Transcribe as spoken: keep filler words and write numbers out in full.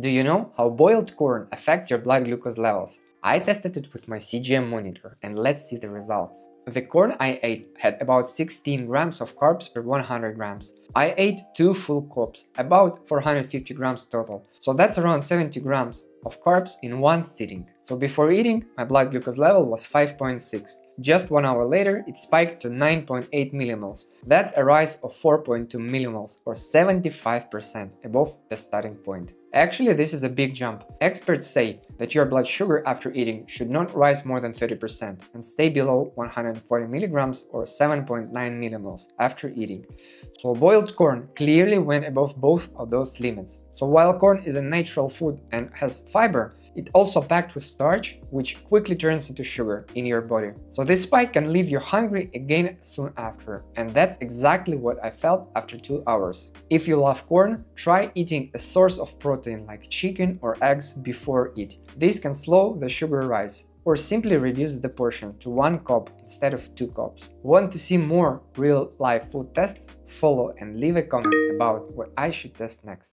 Do you know how boiled corn affects your blood glucose levels? I tested it with my C G M monitor and let's see the results. The corn I ate had about sixteen grams of carbs per one hundred grams. I ate two full cups, about four hundred fifty grams total, so that's around seventy grams of carbs in one sitting. So before eating, my blood glucose level was five point six. Just one hour later, it spiked to nine point eight millimoles. That's a rise of four point two millimoles or seventy-five percent above the starting point. Actually, this is a big jump. Experts say that your blood sugar after eating should not rise more than thirty percent and stay below one hundred forty milligrams or seven point nine millimoles after eating. So boiled corn clearly went above both of those limits. So while corn is a natural food and has fiber, it's also packed with starch, which quickly turns into sugar in your body. So this spike can leave you hungry again soon after, and that's exactly what I felt after two hours. If you love corn, try eating a source of protein like chicken or eggs before it. This can slow the sugar rise or simply reduce the portion to one cup instead of two cups. Want to see more real-life food tests? Follow and leave a comment about what I should test next.